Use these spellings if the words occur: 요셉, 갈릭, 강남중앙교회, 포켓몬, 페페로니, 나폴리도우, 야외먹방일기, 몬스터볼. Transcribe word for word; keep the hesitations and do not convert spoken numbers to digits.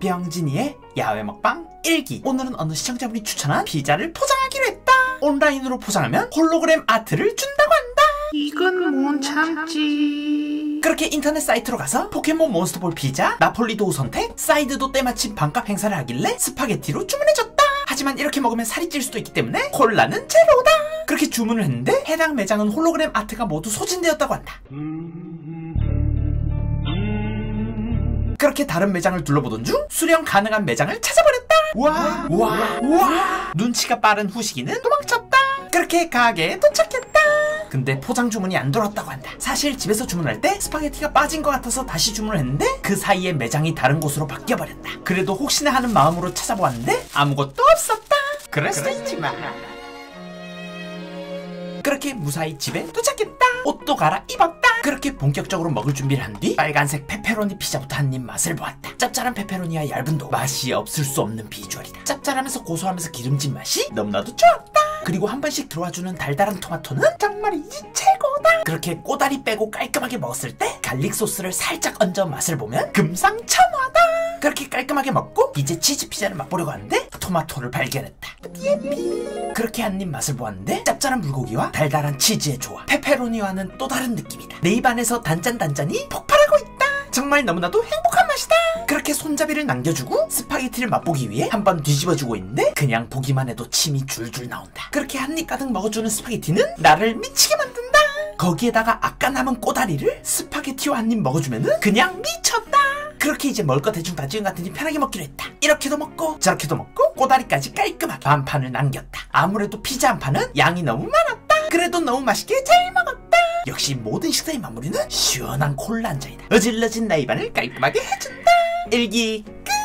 명진이의 야외 먹방 일기. 오늘은 어느 시청자분이 추천한 피자를 포장하기로 했다. 온라인으로 포장하면 홀로그램 아트를 준다고 한다. 이건 못 참지. 그렇게 인터넷 사이트로 가서 포켓몬 몬스터볼 피자, 나폴리도우 선택, 사이드도 때마침 반값 행사를 하길래 스파게티로 주문해줬다. 하지만 이렇게 먹으면 살이 찔 수도 있기 때문에 콜라는 제로다. 그렇게 주문을 했는데 해당 매장은 홀로그램 아트가 모두 소진되었다고 한다. 그렇게 다른 매장을 둘러보던 중 수령 가능한 매장을 찾아버렸다. 와, 와, 와. 눈치가 빠른 후식이는 도망쳤다. 그렇게 가게에 도착했다. 근데 포장 주문이 안 들어왔다고 한다. 사실 집에서 주문할 때 스파게티가 빠진 것 같아서 다시 주문을 했는데 그 사이에 매장이 다른 곳으로 바뀌어버렸다. 그래도 혹시나 하는 마음으로 찾아보았는데 아무것도 없었다. 그럴 수도 있지만. 그렇게 무사히 집에 도착했다. 옷도 갈아입었다. 그렇게 본격적으로 먹을 준비를 한 뒤 빨간색 페페로니 피자부터 한 입 맛을 보았다. 짭짤한 페페로니와 얇은 도 맛이 없을 수 없는 비주얼이다. 짭짤하면서 고소하면서 기름진 맛이 너무나도 좋았다. 그리고 한 번씩 들어와주는 달달한 토마토는 정말이지 최고다. 그렇게 꼬다리 빼고 깔끔하게 먹었을 때 갈릭 소스를 살짝 얹어 맛을 보면 금상첨화다. 그렇게 깔끔하게 먹고 이제 치즈 피자를 맛보려고 하는데 토마토를 발견했다. 예삐. 그렇게 한 입 맛을 보았는데 짭짤한 물고기와 달달한 치즈의 조화, 페페로니와는 또 다른 느낌이다. 내 입 안에서 단짠단짠이 폭발하고 있다. 정말 너무나도 행복한 맛이다. 그렇게 손잡이를 남겨주고 스파게티를 맛보기 위해 한번 뒤집어주고 있는데 그냥 보기만 해도 침이 줄줄 나온다. 그렇게 한 입 가득 먹어주는 스파게티는 나를 미치게 만든다. 거기에다가 아까 남은 꼬다리를 스파게티와 한 입 먹어주면은 그냥 미쳤다. 그렇게 이제 먹을 거 대충 다 찍은 것 같으니 편하게 먹기로 했다. 이렇게도 먹고 저렇게도 먹고 꼬다리까지 깔끔하게 반판을 남겼다. 아무래도 피자 한 판은 양이 너무 많았다. 그래도 너무 맛있게 잘 먹었다. 역시 모든 식사의 마무리는 시원한 콜라 한 잔이다. 어질러진 나 입안을 깔끔하게 해준다. 일기 끝.